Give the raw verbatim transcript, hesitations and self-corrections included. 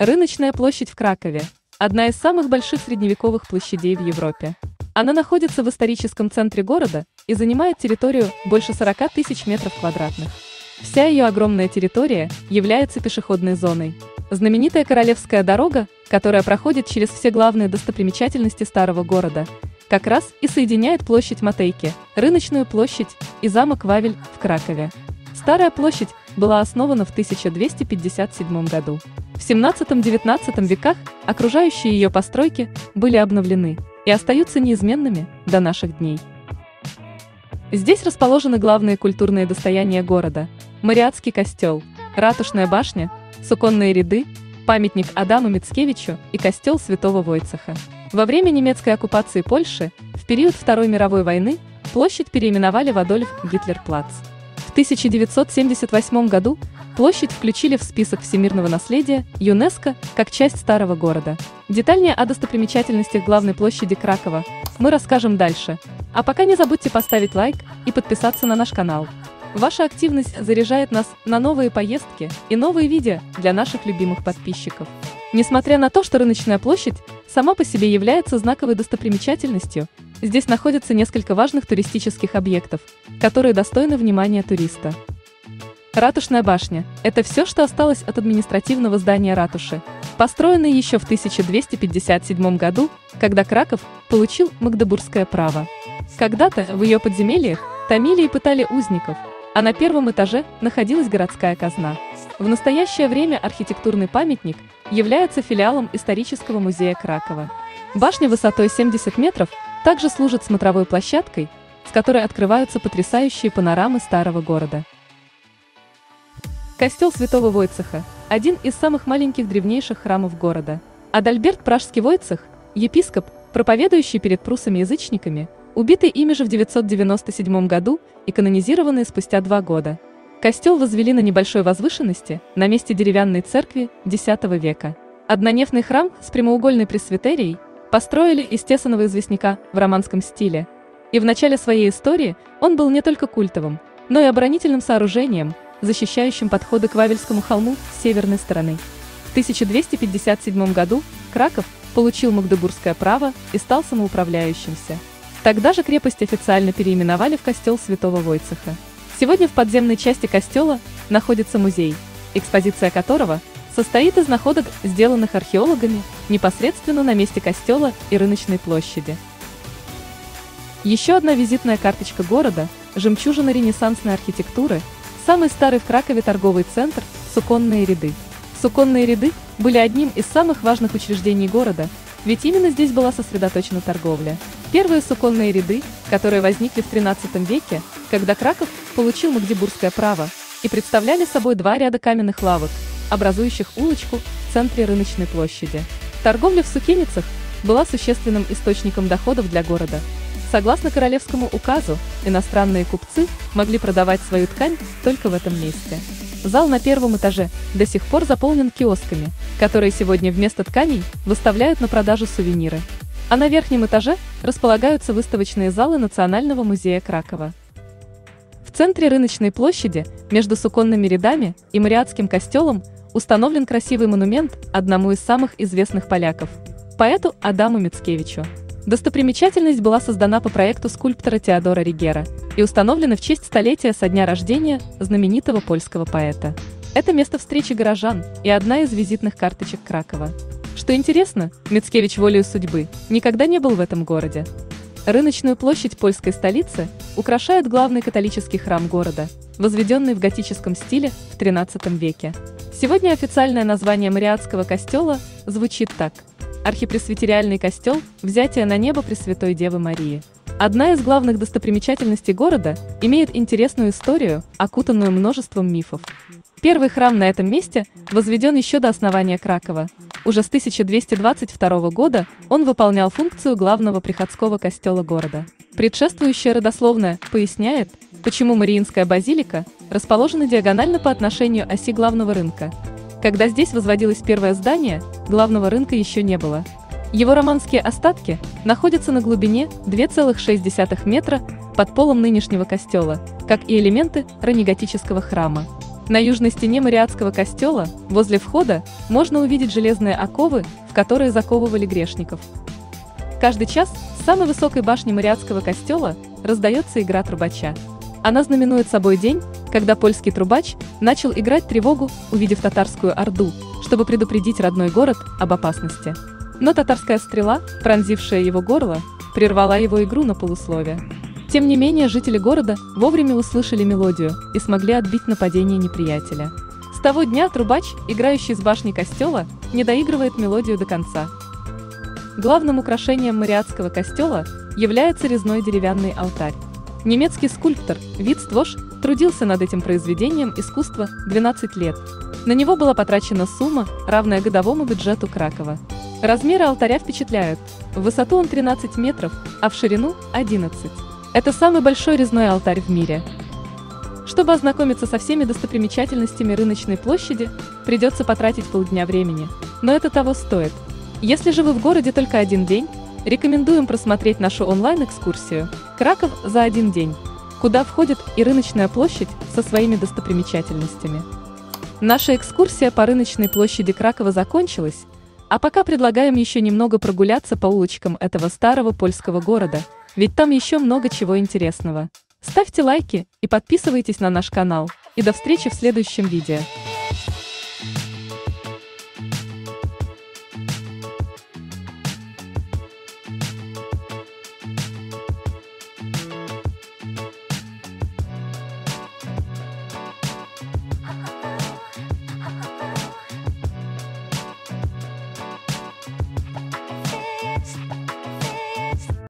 Рыночная площадь в Кракове – одна из самых больших средневековых площадей в Европе. Она находится в историческом центре города и занимает территорию больше сорока тысяч метров квадратных. Вся ее огромная территория является пешеходной зоной. Знаменитая Королевская дорога, которая проходит через все главные достопримечательности старого города, как раз и соединяет площадь Матейки, Рыночную площадь и замок Вавель в Кракове. Старая площадь была основана в тысяча двести пятьдесят седьмом году. В семнадцатом-девятнадцатом веках окружающие ее постройки были обновлены и остаются неизменными до наших дней. Здесь расположены главные культурные достояния города: Мариацкий костел, Ратушная башня, Суконные ряды, памятник Адаму Мицкевичу и Костел Святого Войцеха. Во время немецкой оккупации Польши, в период Второй мировой войны, площадь переименовали в Водольф-Гитлер-Плац. В тысяча девятьсот семьдесят восьмом году площадь включили в список всемирного наследия ЮНЕСКО как часть старого города. Детальнее о достопримечательностях главной площади Кракова мы расскажем дальше. А пока не забудьте поставить лайк и подписаться на наш канал. Ваша активность заряжает нас на новые поездки и новые видео для наших любимых подписчиков. Несмотря на то, что Рыночная площадь сама по себе является знаковой достопримечательностью, здесь находятся несколько важных туристических объектов, которые достойны внимания туриста. Ратушная башня – это все, что осталось от административного здания ратуши, построенной еще в тысяча двести пятьдесят седьмом году, когда Краков получил Магдебургское право. Когда-то в ее подземельях томили и пытали узников, а на первом этаже находилась городская казна. В настоящее время архитектурный памятник является филиалом исторического музея Кракова. Башня высотой семьдесят метров также служит смотровой площадкой, с которой открываются потрясающие панорамы старого города. Костел Святого Войцеха – один из самых маленьких древнейших храмов города. Адальберт Пражский Войцех, епископ, проповедующий перед прусами-язычниками, убитый ими же в девятьсот девяносто седьмом году и канонизированный спустя два года. Костел возвели на небольшой возвышенности на месте деревянной церкви десятого века. Однонефный храм с прямоугольной пресвитерией построили из тесаного известняка в романском стиле. И в начале своей истории он был не только культовым, но и оборонительным сооружением, защищающим подходы к Вавельскому холму с северной стороны. В тысяча двести пятьдесят седьмом году Краков получил Магдебургское право и стал самоуправляющимся. Тогда же крепость официально переименовали в Костел Святого Войцеха. Сегодня в подземной части костела находится музей, экспозиция которого состоит из находок, сделанных археологами непосредственно на месте костела и Рыночной площади. Еще одна визитная карточка города – жемчужина ренессансной архитектуры, самый старый в Кракове торговый центр «Суконные ряды». Суконные ряды были одним из самых важных учреждений города, ведь именно здесь была сосредоточена торговля. Первые суконные ряды, которые возникли в тринадцатом веке, когда Краков получил Магдебургское право, и представляли собой два ряда каменных лавок, образующих улочку в центре Рыночной площади. Торговля в сукеницах была существенным источником доходов для города. Согласно королевскому указу, иностранные купцы могли продавать свою ткань только в этом месте. Зал на первом этаже до сих пор заполнен киосками, которые сегодня вместо тканей выставляют на продажу сувениры. А на верхнем этаже располагаются выставочные залы Национального музея Кракова. В центре Рыночной площади, между Суконными рядами и Мариацким костелом, установлен красивый монумент одному из самых известных поляков – поэту Адаму Мицкевичу. Достопримечательность была создана по проекту скульптора Теодора Ригера и установлена в честь столетия со дня рождения знаменитого польского поэта. Это место встречи горожан и одна из визитных карточек Кракова. Что интересно, Мицкевич волею судьбы никогда не был в этом городе. Рыночную площадь польской столицы украшает главный католический храм города, возведенный в готическом стиле в тринадцатом веке. Сегодня официальное название Мариацкого костела звучит так: архипресвитериальный костел «Взятие на небо Пресвятой Девы Марии». Одна из главных достопримечательностей города имеет интересную историю, окутанную множеством мифов. Первый храм на этом месте возведен еще до основания Кракова. Уже с тысяча двести двадцать второго года он выполнял функцию главного приходского костела города. Предшествующая родословная поясняет, почему Мариинская базилика расположена диагонально по отношению оси главного рынка. Когда здесь возводилось первое здание, главного рынка еще не было. Его романские остатки находятся на глубине две целых шесть десятых метра под полом нынешнего костела, как и элементы раннеготического храма. На южной стене Мариацкого костела, возле входа, можно увидеть железные оковы, в которые заковывали грешников. Каждый час с самой высокой башни Мариацкого костела раздается игра трубача. Она знаменует собой день, когда польский трубач начал играть тревогу, увидев татарскую орду, чтобы предупредить родной город об опасности. Но татарская стрела, пронзившая его горло, прервала его игру на полусловие. Тем не менее, жители города вовремя услышали мелодию и смогли отбить нападение неприятеля. С того дня трубач, играющий с башни костела, не доигрывает мелодию до конца. Главным украшением Мариацкого костела является резной деревянный алтарь. Немецкий скульптор Вит Ствош трудился над этим произведением искусства двенадцать лет. На него была потрачена сумма, равная годовому бюджету Кракова. Размеры алтаря впечатляют. В высоту он тринадцать метров, а в ширину – одиннадцать. Это самый большой резной алтарь в мире. Чтобы ознакомиться со всеми достопримечательностями Рыночной площади, придется потратить полдня времени. Но это того стоит. Если же вы в городе только один день, рекомендуем просмотреть нашу онлайн-экскурсию «Краков за один день», куда входит и Рыночная площадь со своими достопримечательностями. Наша экскурсия по Рыночной площади Кракова закончилась, а пока предлагаем еще немного прогуляться по улочкам этого старого польского города, ведь там еще много чего интересного. Ставьте лайки и подписывайтесь на наш канал, и до встречи в следующем видео.